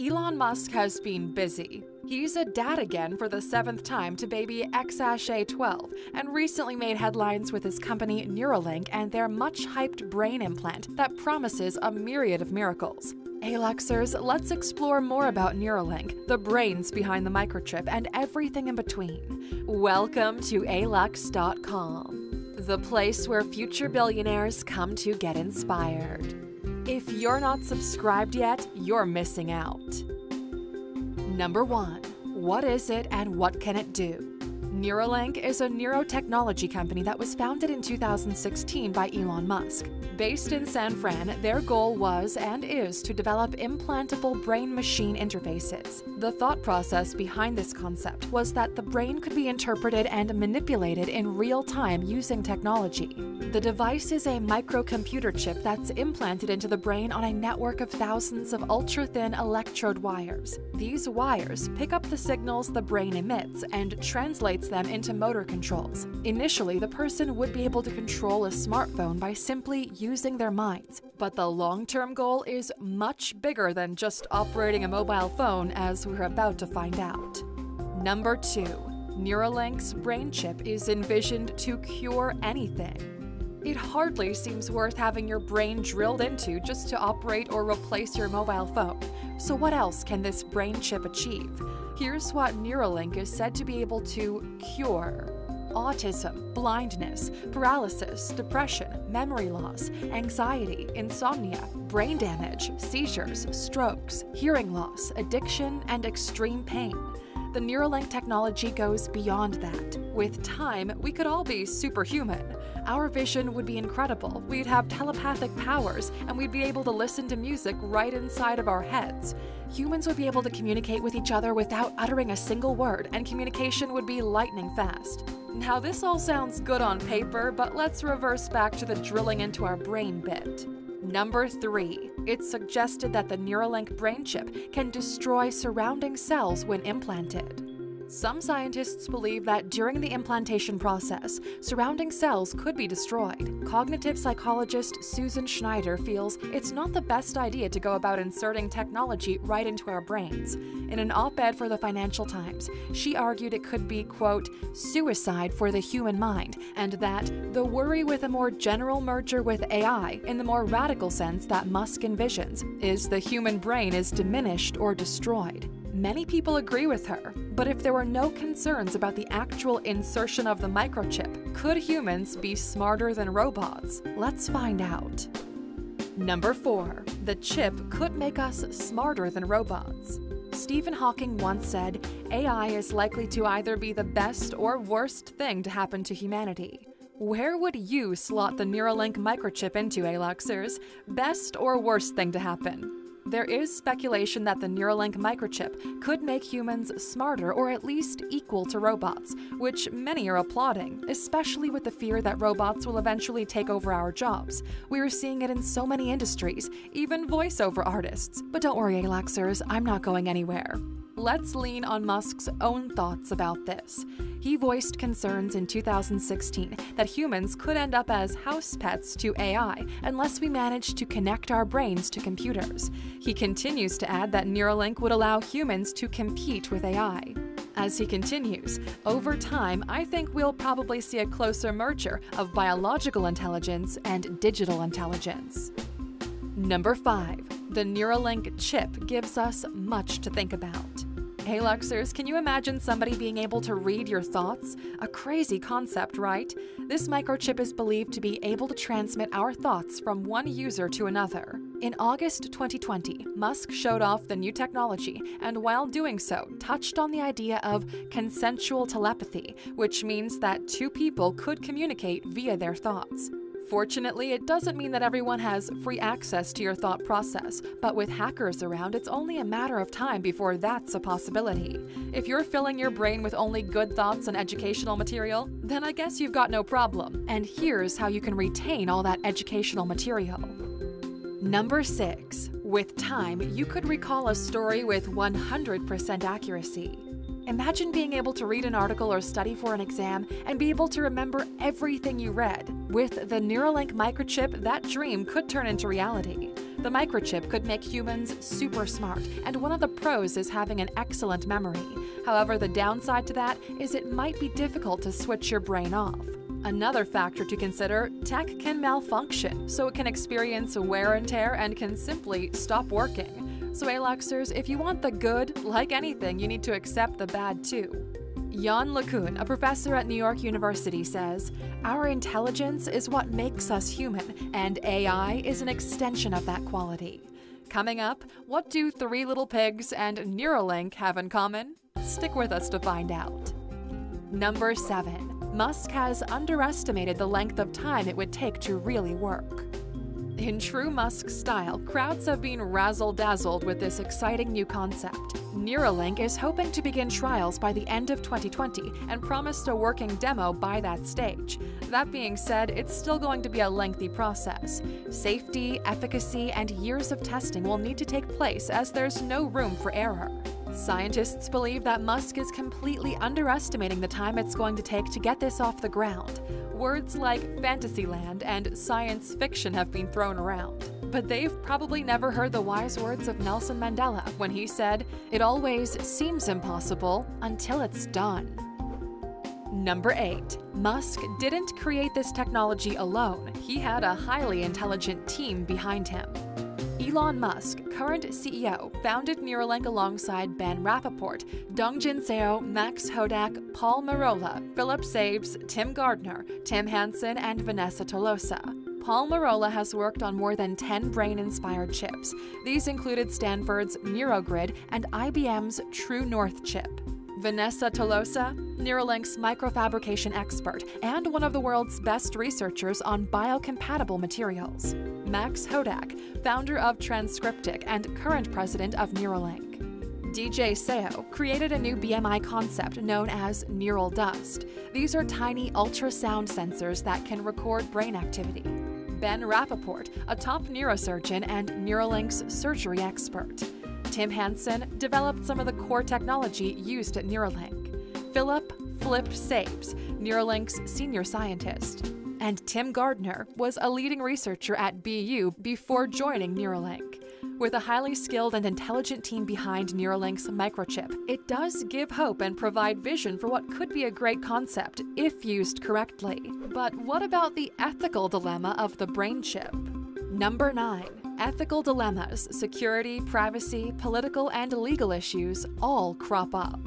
Elon Musk has been busy. He's a dad again for the 7th time to baby X-12 and recently made headlines with his company Neuralink and their much-hyped brain implant that promises a myriad of miracles. Aluxers, let's explore more about Neuralink, the brains behind the microchip, and everything in between. Welcome to Alux.com, the place where future billionaires come to get inspired. If you're not subscribed yet, you're missing out. Number 1. What is it and what can it do? Neuralink is a neurotechnology company that was founded in 2016 by Elon Musk. Based in San Fran, their goal was and is to develop implantable brain-machine interfaces. The thought process behind this concept was that the brain could be interpreted and manipulated in real time using technology. The device is a microcomputer chip that's implanted into the brain on a network of thousands of ultra-thin electrode wires. These wires pick up the signals the brain emits and translates them into motor controls. Initially, the person would be able to control a smartphone by simply using their minds, but the long-term goal is much bigger than just operating a mobile phone, as we're about to find out. Number 2. Neuralink's brain chip is envisioned to cure anything. It hardly seems worth having your brain drilled into just to operate or replace your mobile phone. So what else can this brain chip achieve? Here's what Neuralink is said to be able to cure: autism, blindness, paralysis, depression, memory loss, anxiety, insomnia, brain damage, seizures, strokes, hearing loss, addiction, and extreme pain. The Neuralink technology goes beyond that. With time, we could all be superhuman. Our vision would be incredible, we'd have telepathic powers, and we'd be able to listen to music right inside of our heads. Humans would be able to communicate with each other without uttering a single word, and communication would be lightning fast. Now, this all sounds good on paper, but let's reverse back to the drilling into our brain bit. Number 3. It's suggested that the Neuralink brain chip can destroy surrounding cells when implanted. Some scientists believe that during the implantation process, surrounding cells could be destroyed. Cognitive psychologist Susan Schneider feels it's not the best idea to go about inserting technology right into our brains. In an op-ed for the Financial Times, she argued it could be, quote, suicide for the human mind, and that the worry with a more general merger with AI, in the more radical sense that Musk envisions, is the human brain is diminished or destroyed. Many people agree with her, but if there were no concerns about the actual insertion of the microchip, could humans be smarter than robots? Let's find out. Number 4. The chip could make us smarter than robots. Stephen Hawking once said, "AI is likely to either be the best or worst thing to happen to humanity." Where would you slot the Neuralink microchip into, Aluxers? Best or worst thing to happen? There is speculation that the Neuralink microchip could make humans smarter or at least equal to robots, which many are applauding, especially with the fear that robots will eventually take over our jobs. We're seeing it in so many industries, even voiceover artists. But don't worry, Aluxers, I'm not going anywhere. Let's lean on Musk's own thoughts about this. He voiced concerns in 2016 that humans could end up as house pets to AI unless we manage to connect our brains to computers. He continues to add that Neuralink would allow humans to compete with AI. As he continues, over time, I think we'll probably see a closer merger of biological intelligence and digital intelligence. Number 5. The Neuralink chip gives us much to think about. Hey Luxers, can you imagine somebody being able to read your thoughts? A crazy concept, right? This microchip is believed to be able to transmit our thoughts from one user to another. In August 2020, Musk showed off the new technology and while doing so, touched on the idea of consensual telepathy, which means that two people could communicate via their thoughts. Fortunately, it doesn't mean that everyone has free access to your thought process, but with hackers around, it's only a matter of time before that's a possibility. If you're filling your brain with only good thoughts and educational material, then I guess you've got no problem. And here's how you can retain all that educational material. Number 6. With time, you could recall a story with 100% accuracy. Imagine being able to read an article or study for an exam and be able to remember everything you read. With the Neuralink microchip, that dream could turn into reality. The microchip could make humans super smart, and one of the pros is having an excellent memory. However, the downside to that is it might be difficult to switch your brain off. Another factor to consider, tech can malfunction, so it can experience wear and tear and can simply stop working. So Aluxers, if you want the good, like anything, you need to accept the bad too. Jan LeCun, a professor at New York University, says, "Our intelligence is what makes us human, and AI is an extension of that quality." Coming up, what do Three Little Pigs and Neuralink have in common? Stick with us to find out. Number 7. Musk has underestimated the length of time it would take to really work. In true Musk style, crowds have been razzle-dazzled with this exciting new concept. Neuralink is hoping to begin trials by the end of 2020 and promised a working demo by that stage. That being said, it's still going to be a lengthy process. Safety, efficacy, and years of testing will need to take place as there's no room for error. Scientists believe that Musk is completely underestimating the time it's going to take to get this off the ground. Words like Fantasyland and science fiction have been thrown around. But they've probably never heard the wise words of Nelson Mandela when he said, "It always seems impossible until it's done." Number 8. Musk didn't create this technology alone. He had a highly intelligent team behind him. Elon Musk, current CEO, founded Neuralink alongside Ben Rapaport, Dong Jin Seo, Max Hodak, Paul Marola, Philip Sabes, Tim Gardner, Tim Hansen, and Vanessa Tolosa. Paul Marola has worked on more than 10 brain-inspired chips. These included Stanford's NeuroGrid and IBM's TrueNorth chip. Vanessa Tolosa, Neuralink's microfabrication expert and one of the world's best researchers on biocompatible materials. Max Hodak, founder of Transcriptic and current president of Neuralink. DJ Seo created a new BMI concept known as Neural Dust. These are tiny ultrasound sensors that can record brain activity. Ben Rapaport, a top neurosurgeon and Neuralink's surgery expert. Tim Hansen developed some of the core technology used at Neuralink. Philip Sabes, Neuralink's senior scientist. And Tim Gardner was a leading researcher at BU before joining Neuralink. With a highly skilled and intelligent team behind Neuralink's microchip, it does give hope and provide vision for what could be a great concept if used correctly. But what about the ethical dilemma of the brain chip? Number 9. Ethical dilemmas, security, privacy, political, and legal issues all crop up.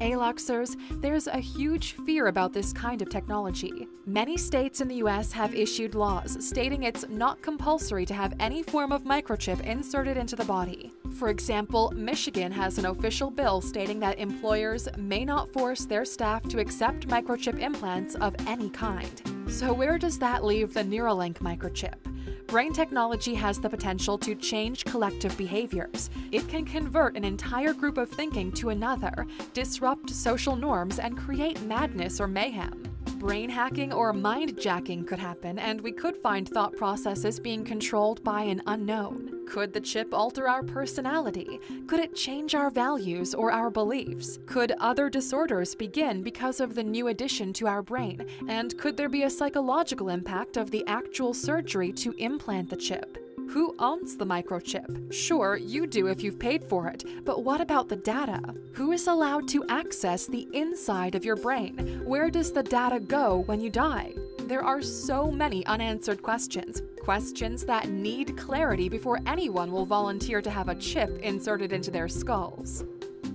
Aluxers, there's a huge fear about this kind of technology. Many states in the US have issued laws stating it's not compulsory to have any form of microchip inserted into the body. For example, Michigan has an official bill stating that employers may not force their staff to accept microchip implants of any kind. So where does that leave the Neuralink microchip? Brain technology has the potential to change collective behaviors. It can convert an entire group of thinking to another, disrupt social norms, and create madness or mayhem. Brain hacking or mind jacking could happen, and we could find thought processes being controlled by an unknown. Could the chip alter our personality? Could it change our values or our beliefs? Could other disorders begin because of the new addition to our brain? And could there be a psychological impact of the actual surgery to implant the chip? Who owns the microchip? Sure, you do if you've paid for it, but what about the data? Who is allowed to access the inside of your brain? Where does the data go when you die? There are so many unanswered questions, questions that need clarity before anyone will volunteer to have a chip inserted into their skulls.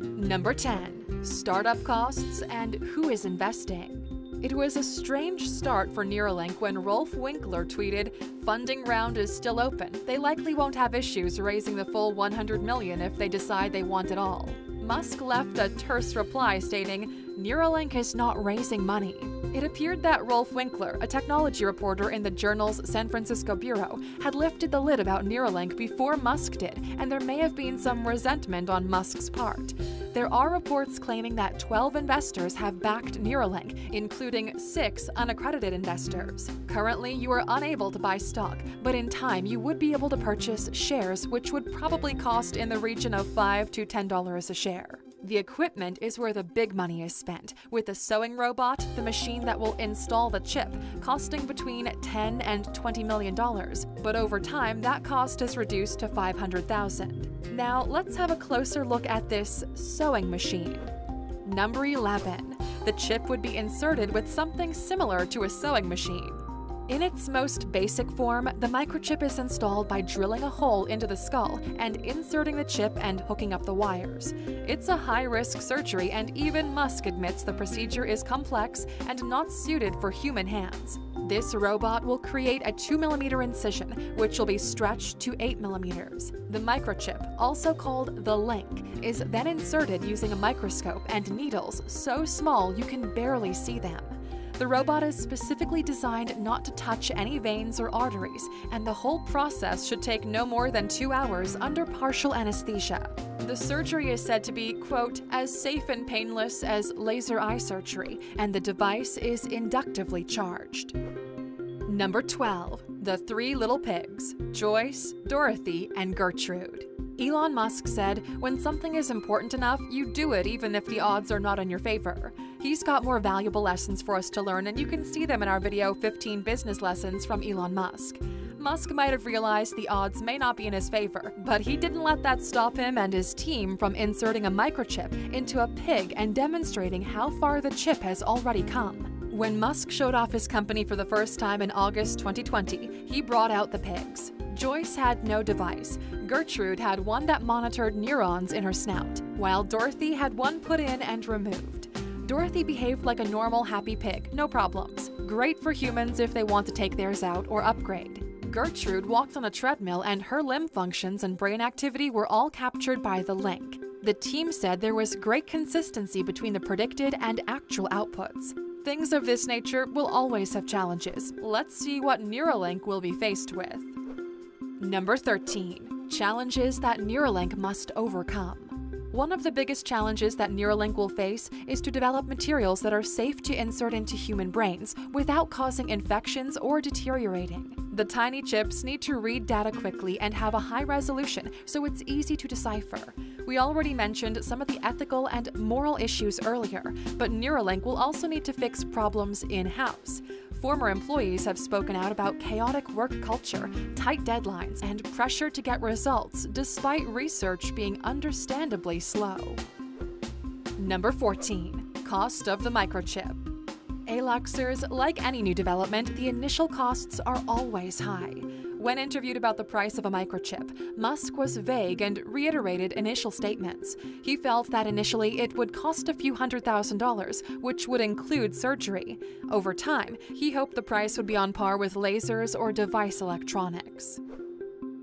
Number 10. Startup costs and who is investing. It was a strange start for Neuralink when Rolf Winkler tweeted, "Funding round is still open. They likely won't have issues raising the full $100 million if they decide they want it all." Musk left a terse reply stating, "Neuralink is not raising money." It appeared that Rolf Winkler, a technology reporter in the journal's San Francisco bureau, had lifted the lid about Neuralink before Musk did, and there may have been some resentment on Musk's part. There are reports claiming that 12 investors have backed Neuralink, including 6 unaccredited investors. Currently, you are unable to buy stock, but in time you would be able to purchase shares, which would probably cost in the region of $5 to $10 a share. The equipment is where the big money is spent, with the sewing robot, the machine that will install the chip, costing between $10 and $20 million, but over time that cost is reduced to $500,000. Now let's have a closer look at this sewing machine. Number 11. The chip would be inserted with something similar to a sewing machine. In its most basic form, the microchip is installed by drilling a hole into the skull and inserting the chip and hooking up the wires. It's a high-risk surgery, and even Musk admits the procedure is complex and not suited for human hands. This robot will create a 2mm incision, which will be stretched to 8mm. The microchip, also called the link, is then inserted using a microscope and needles so small you can barely see them. The robot is specifically designed not to touch any veins or arteries, and the whole process should take no more than 2 hours under partial anesthesia. The surgery is said to be, quote, as safe and painless as laser eye surgery, and the device is inductively charged. Number 12. The Three Little Pigs, Joyce, Dorothy, and Gertrude. Elon Musk said, when something is important enough, you do it even if the odds are not in your favor. He's got more valuable lessons for us to learn, and you can see them in our video 15 Business Lessons from Elon Musk. Musk might have realized the odds may not be in his favor, but he didn't let that stop him and his team from inserting a microchip into a pig and demonstrating how far the chip has already come. When Musk showed off his company for the first time in August 2020, he brought out the pigs. Joyce had no device. Gertrude had one that monitored neurons in her snout, while Dorothy had one put in and removed. Dorothy behaved like a normal, happy pig, no problems. Great for humans if they want to take theirs out or upgrade. Gertrude walked on a treadmill, and her limb functions and brain activity were all captured by the link. The team said there was great consistency between the predicted and actual outputs. Things of this nature will always have challenges. Let's see what Neuralink will be faced with. Number 13. Challenges that Neuralink must overcome. One of the biggest challenges that Neuralink will face is to develop materials that are safe to insert into human brains without causing infections or deteriorating. The tiny chips need to read data quickly and have a high resolution, so it's easy to decipher. We already mentioned some of the ethical and moral issues earlier, but Neuralink will also need to fix problems in-house. Former employees have spoken out about chaotic work culture, tight deadlines, and pressure to get results despite research being understandably slow. Number 14. Cost of the microchip. Aluxers, like any new development, the initial costs are always high. When interviewed about the price of a microchip, Musk was vague and reiterated initial statements. He felt that initially it would cost a few $100,000, which would include surgery. Over time, he hoped the price would be on par with lasers or device electronics.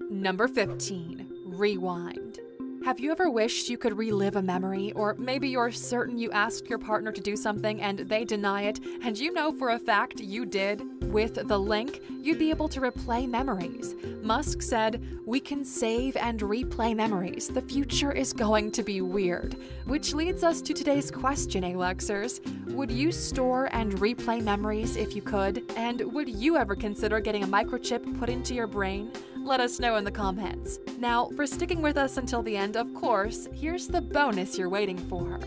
Number 15. Rewind. Have you ever wished you could relive a memory, or maybe you're certain you asked your partner to do something and they deny it, and you know for a fact you did? With the link, you'd be able to replay memories. Musk said, "We can save and replay memories. The future is going to be weird." Which leads us to today's question, Aluxers. Would you store and replay memories if you could? And would you ever consider getting a microchip put into your brain? Let us know in the comments. Now, for sticking with us until the end, of course, here's the bonus you're waiting for.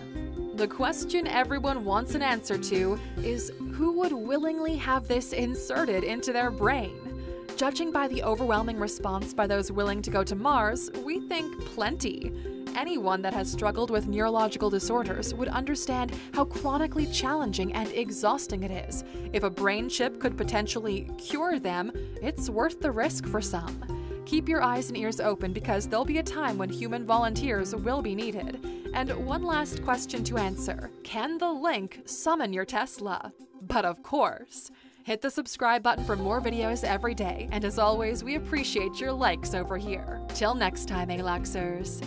The question everyone wants an answer to is, who would willingly have this inserted into their brain? Judging by the overwhelming response by those willing to go to Mars, we think plenty. Anyone that has struggled with neurological disorders would understand how chronically challenging and exhausting it is. If a brain chip could potentially cure them, it's worth the risk for some. Keep your eyes and ears open, because there'll be a time when human volunteers will be needed. And one last question to answer: can the link summon your Tesla? But of course. Hit the subscribe button for more videos every day, and as always, we appreciate your likes over here. Till next time, Aluxers.